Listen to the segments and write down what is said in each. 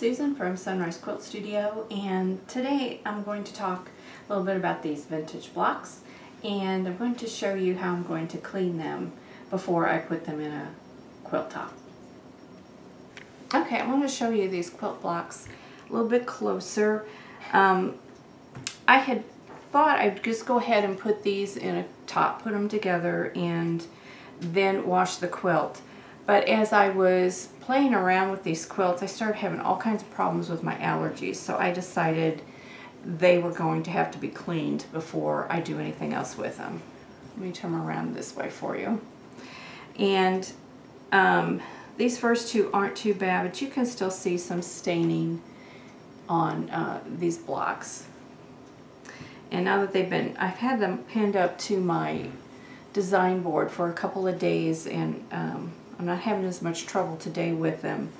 Susan from Sunrise Quilt Studio, and today I'm going to talk a little bit about these vintage blocks, and I'm going to show you how I'm going to clean them before I put them in a quilt top. Okay, I want to show you these quilt blocks a little bit closer. I had thought I'd just go ahead and put these in a top, put them together, and then wash the quilt. But as I was playing around with these quilts, I started having all kinds of problems with my allergies, so I decided they were going to have to be cleaned before I do anything else with them. Let me turn them around this way for you. And these first two aren't too bad, but you can still see some staining on these blocks. And now that they've been, I've had them pinned up to my design board for a couple of days, and I'm not having as much trouble today with them,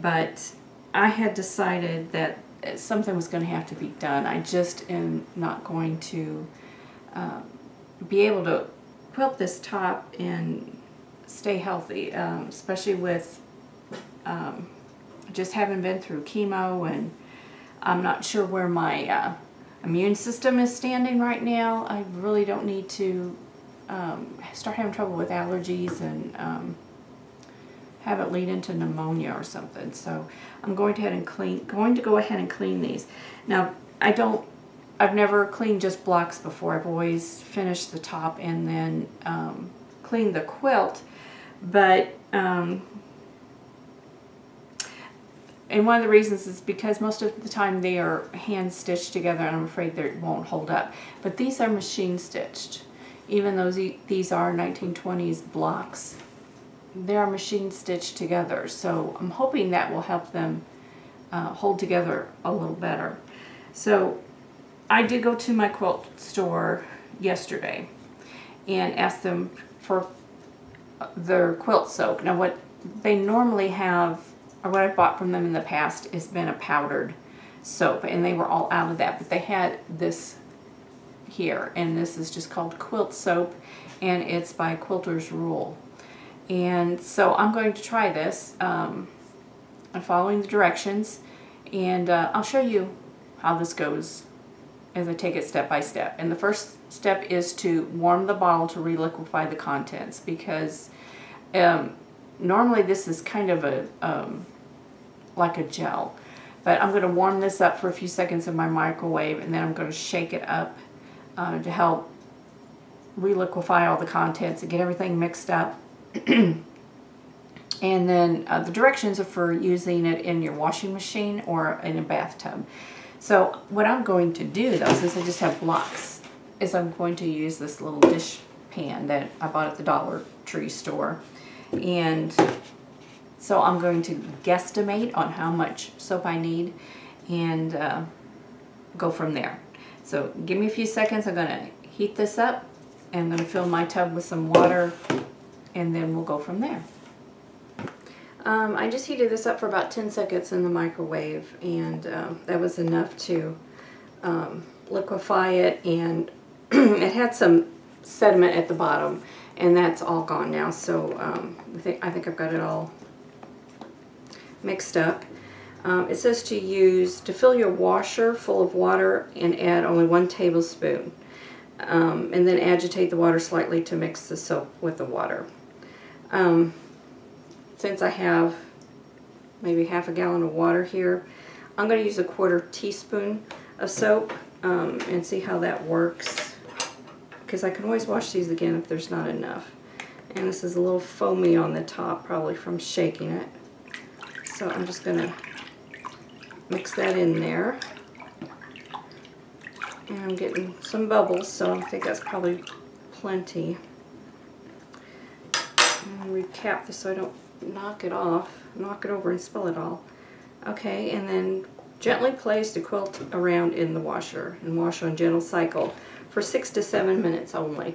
but I had decided that something was going to have to be done. I just am not going to be able to quilt this top and stay healthy, especially with just having been through chemo, and I'm not sure where my immune system is standing right now. I really don't need to start having trouble with allergies and have it lead into pneumonia or something. So I'm going to go ahead and clean these. Now, I've never cleaned just blocks before. I've always finished the top and then cleaned the quilt. But and one of the reasons is because most of the time they are hand stitched together, and I'm afraid they won't hold up. But these are machine stitched, even though these are 1920s blocks. They are machine stitched together, so I'm hoping that will help them hold together a little better. So I did go to my quilt store yesterday and asked them for their quilt soap. Now, what they normally have, or what I bought from them in the past, has been a powdered soap, and they were all out of that, but they had this here, and this is just called Quilt Soap, and it's by Quilter's Rule. And so I'm going to try this. I'm following the directions, and I'll show you how this goes as I take it step by step. And the first step is to warm the bottle to reliquify the contents, because normally this is kind of a like a gel, but I'm going to warm this up for a few seconds in my microwave, and then I'm going to shake it up to help reliquify all the contents and get everything mixed up. And then the directions are for using it in your washing machine or in a bathtub. So what I'm going to do, though, since I just have blocks, is I'm going to use this little dish pan that I bought at the Dollar Tree store. And so I'm going to guesstimate on how much soap I need and go from there. So give me a few seconds. I'm going to heat this up, and I'm going to fill my tub with some water, and then we'll go from there. I just heated this up for about 10 seconds in the microwave, and that was enough to liquefy it, and it had some sediment at the bottom, and that's all gone now. So I think I've got it all mixed up. It says to fill your washer full of water and add only 1 tablespoon. And then agitate the water slightly to mix the soap with the water. Since I have maybe half a gallon of water here, I'm going to use a 1/4 teaspoon of soap and see how that works, because I can always wash these again if there's not enough. And this is a little foamy on the top, probably from shaking it. So I'm just going to mix that in there. And I'm getting some bubbles, so I think that's probably plenty. I'm going to recap this so I don't knock it off, knock it over and spill it all. Okay, and then gently place the quilt around in the washer and wash on gentle cycle for 6 to 7 minutes only.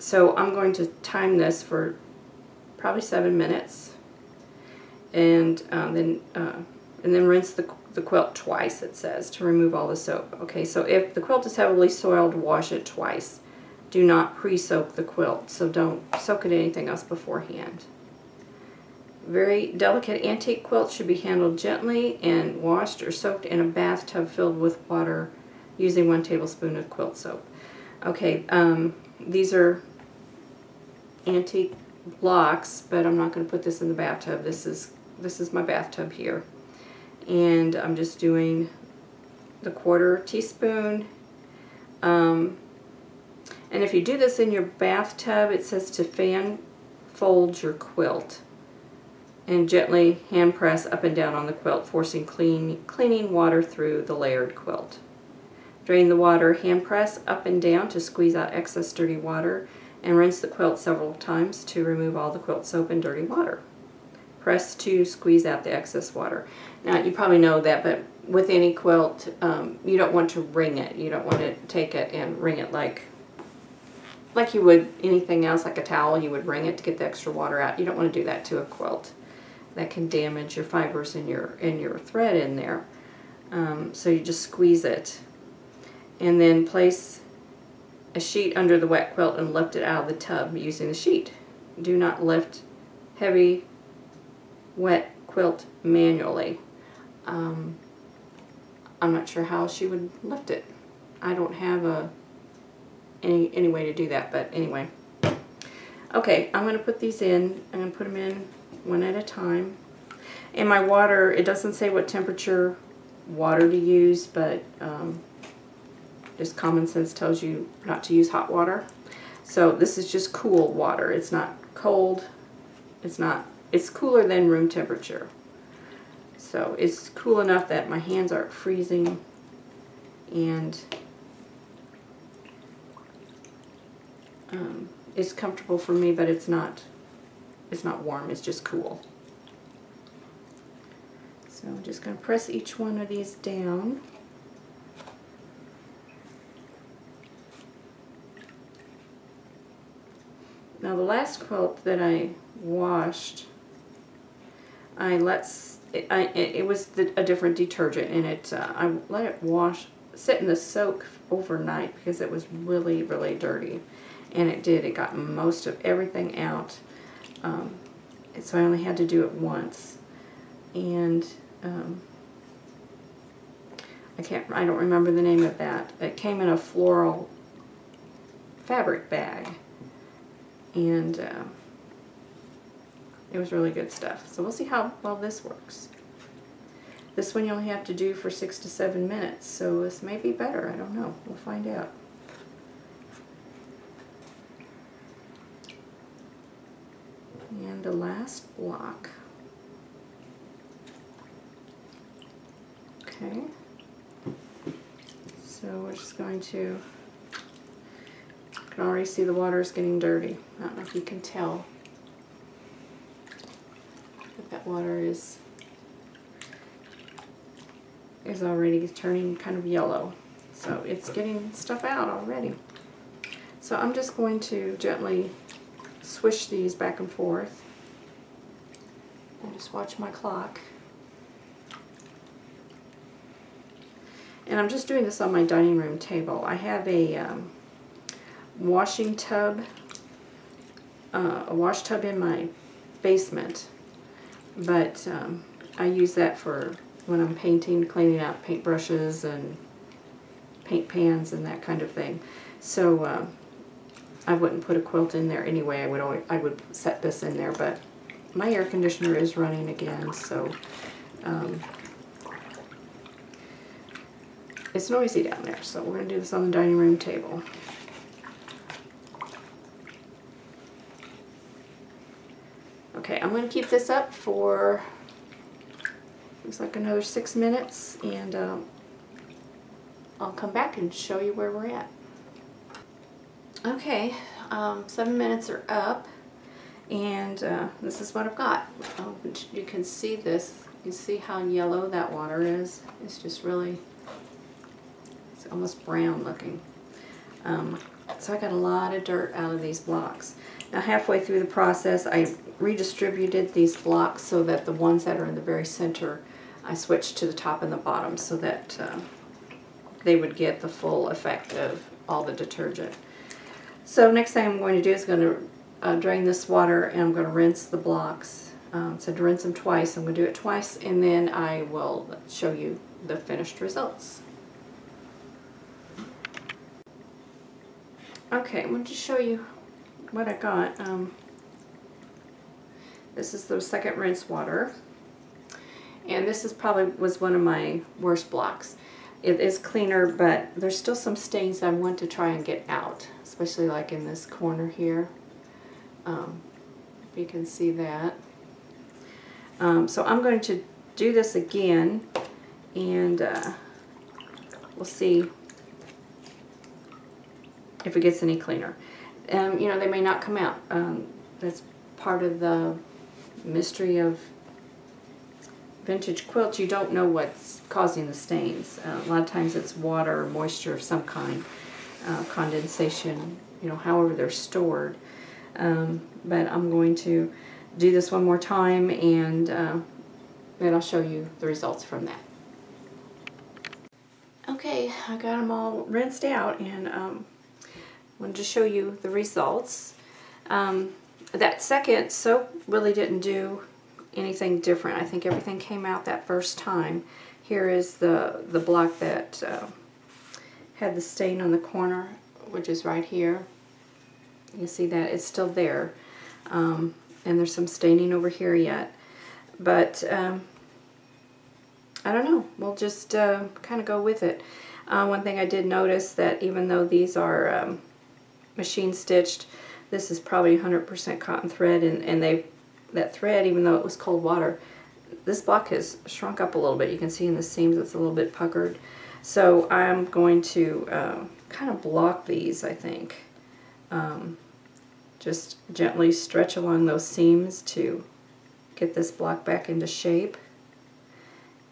So I'm going to time this for probably 7 minutes, and then rinse the quilt twice, it says, to remove all the soap. Okay, so if the quilt is heavily soiled, wash it twice. Do not pre-soak the quilt, so don't soak it anything else beforehand. Very delicate antique quilts should be handled gently and washed or soaked in a bathtub filled with water using 1 tablespoon of quilt soap. Okay, these are antique blocks, but I'm not going to put this in the bathtub. This is my bathtub here. And I'm just doing the 1/4 teaspoon. And if you do this in your bathtub, it says to fan fold your quilt and gently hand press up and down on the quilt, forcing cleaning water through the layered quilt. Drain the water, hand press up and down to squeeze out excess dirty water, and rinse the quilt several times to remove all the quilt soap and dirty water. Press to squeeze out the excess water. Now, you probably know that, but with any quilt, you don't want to wring it. You don't want to take it and wring it like you would anything else, like a towel. You would wring it to get the extra water out. You don't want to do that to a quilt. That can damage your fibers and your thread in there. So you just squeeze it. And then place a sheet under the wet quilt and lift it out of the tub using the sheet. Do not lift heavy wet quilt manually. I'm not sure how she would lift it. I don't have any way to do that, but anyway. Okay, I'm going to put these in. I'm going to put them in one at a time. And my water, it doesn't say what temperature water to use, but just common sense tells you not to use hot water. So this is just cool water. It's not cold. It's cooler than room temperature. So it's cool enough that my hands aren't freezing, and it's comfortable for me, but it's not warm. It's just cool. So I'm just going to press each one of these down. Now, the last quilt that I washed, it was a different detergent, and I let it sit in the soak overnight because it was really, really dirty, and it did. It got most of everything out, and so I only had to do it once, and I don't remember the name of that. It came in a floral fabric bag. And it was really good stuff. So we'll see how well this works. This one you only have to do for 6 to 7 minutes, so this may be better. I don't know. We'll find out. And the last block. Okay. So we're just going to... I can already see the water is getting dirty. I don't know if you can tell, but that water is already turning kind of yellow. So it's getting stuff out already. So I'm just going to gently swish these back and forth and just watch my clock. And I'm just doing this on my dining room table. I have a wash tub in my basement, but I use that for when I'm painting, cleaning out paint brushes and paint pans and that kind of thing. So I wouldn't put a quilt in there anyway. I would set this in there, but my air conditioner is running again, so it's noisy down there. So we're going to do this on the dining room table. Okay, I'm going to keep this up for, looks like another 6 minutes, and I'll come back and show you where we're at. Okay, 7 minutes are up, and this is what I've got. You can see this. You see how yellow that water is. It's just really, it's almost brown looking. So I got a lot of dirt out of these blocks. Now, halfway through the process, I redistributed these blocks so that the ones that are in the very center, I switched to the top and the bottom so that they would get the full effect of all the detergent. So next thing I'm going to do is drain this water, and I'm going to rinse the blocks said to rinse them twice. I'm going to do it twice and then I will show you the finished results. Okay, I'm going to show you what I got. This is the second rinse water, and this is probably was one of my worst blocks. It is cleaner, but there's still some stains that I want to try and get out, especially like in this corner here. If you can see that. So I'm going to do this again, and we'll see if it gets any cleaner. You know, they may not come out. That's part of the mystery of vintage quilts. You don't know what's causing the stains. A lot of times it's water or moisture of some kind, condensation, you know, however they're stored. But I'm going to do this one more time, and then I'll show you the results from that. Okay, I got them all rinsed out, and I wanted to show you the results. That second soap really didn't do anything different. I think everything came out that first time. Here is the block that had the stain on the corner, which is right here. You see that it's still there, and there's some staining over here yet, but I don't know, we'll just kind of go with it. One thing I did notice, that even though these are machine stitched, this is probably 100% cotton thread, and that thread, even though it was cold water, this block has shrunk up a little bit. You can see in the seams it's a little bit puckered, so I'm going to kind of block these, I think. Just gently stretch along those seams to get this block back into shape.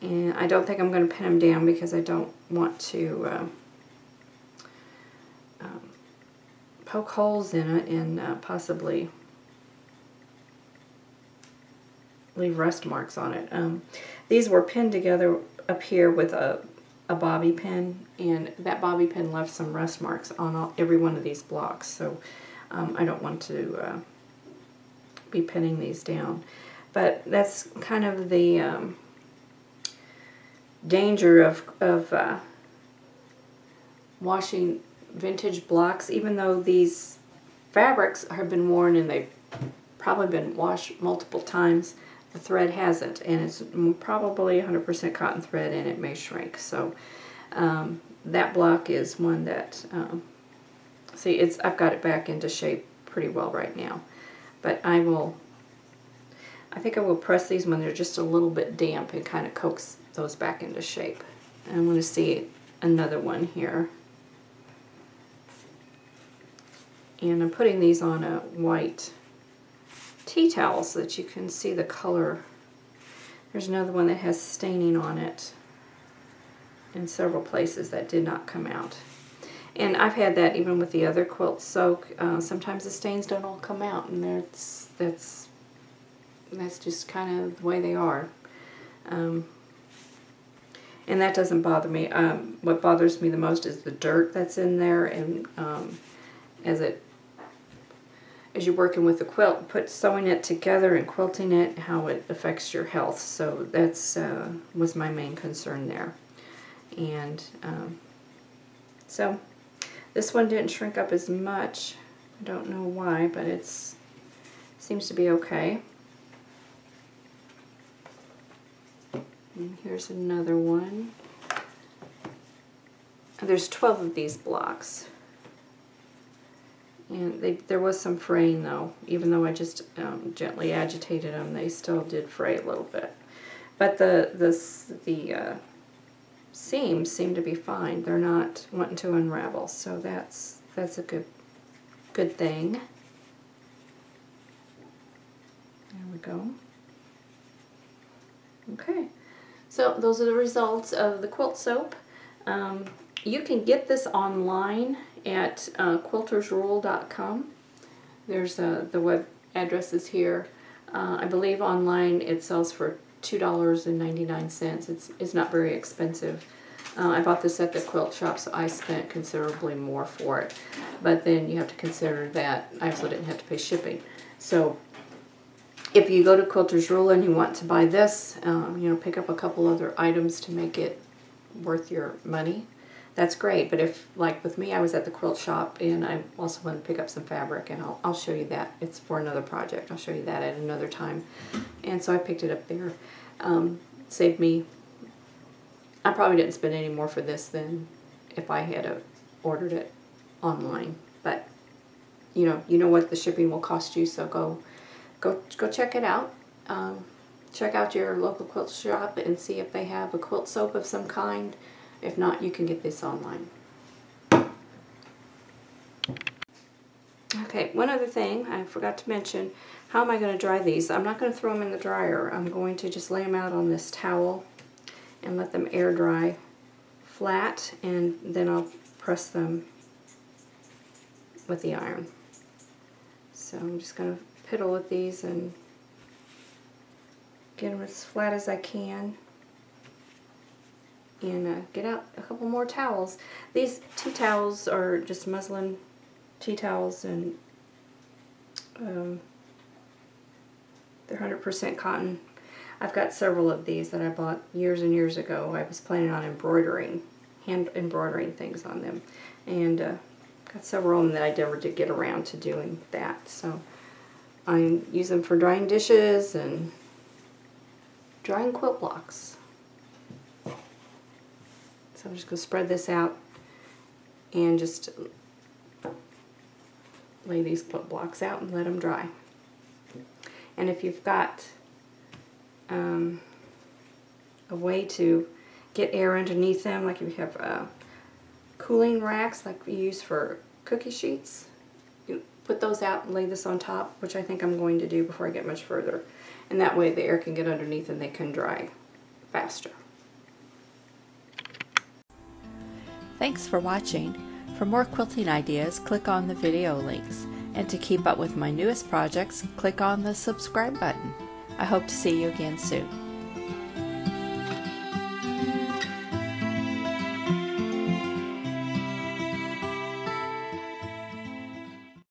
And I don't think I'm going to pin them down because I don't want to poke holes in it and possibly leave rust marks on it. These were pinned together up here with a bobby pin, and that bobby pin left some rust marks on every one of these blocks, so I don't want to be pinning these down. But that's kind of the danger of washing vintage blocks, even though these fabrics have been worn and they've probably been washed multiple times. The thread hasn't, and it's probably 100% cotton thread, and it may shrink. So that block is one that, see, I've got it back into shape pretty well right now. But I think I will press these when they're just a little bit damp and kind of coax those back into shape. And I'm going to see another one here. And I'm putting these on a white tea towel so that you can see the color. There's another one that has staining on it in several places that did not come out. And I've had that even with the other quilt soak. Sometimes the stains don't all come out, and that's just kind of the way they are. And that doesn't bother me. What bothers me the most is the dirt that's in there, and as you're working with the quilt, sewing it together and quilting it, how it affects your health. So that's was my main concern there. And so this one didn't shrink up as much. I don't know why, but it seems to be okay. And here's another one. There's 12 of these blocks. And there was some fraying, though. Even though I just gently agitated them, they still did fray a little bit. But the seams seem to be fine. They're not wanting to unravel, so that's a good thing. There we go. Okay, so those are the results of the quilt soap. You can get this online at quiltersrule.com. There's the web address is here. I believe online it sells for $2.99. It's not very expensive. I bought this at the quilt shop, so I spent considerably more for it. But then you have to consider that I also didn't have to pay shipping. So If you go to Quilter's Rule and you want to buy this, you know, pick up a couple other items to make it worth your money, that's great. But if, like with me, I was at the quilt shop and I also wanted to pick up some fabric, and I'll show you that. It's for another project. I'll show you that at another time. And so I picked it up there. Saved me. I probably didn't spend any more for this than if I had ordered it online. But you know what the shipping will cost you, so go check it out. Check out your local quilt shop and see if they have a quilt soap of some kind. If not, you can get this online. Okay, one other thing I forgot to mention. How am I going to dry these? I'm not going to throw them in the dryer. I'm going to just lay them out on this towel and let them air dry flat, and then I'll press them with the iron. So I'm just going to piddle with these and get them as flat as I can. And get out a couple more towels. These tea towels are just muslin tea towels, and they're 100% cotton. I've got several of these that I bought years and years ago. I was planning on hand embroidering things on them, and got several of them that I never did get around to doing that. So I use them for drying dishes and drying quilt blocks. So I'm just going to spread this out and just lay these quilt blocks out and let them dry. And if you've got a way to get air underneath them, like if you have cooling racks like we use for cookie sheets, you put those out and lay this on top, which I think I'm going to do before I get much further. And that way the air can get underneath and they can dry faster. Thanks for watching. For more quilting ideas, click on the video links. And to keep up with my newest projects, click on the subscribe button. I hope to see you again soon.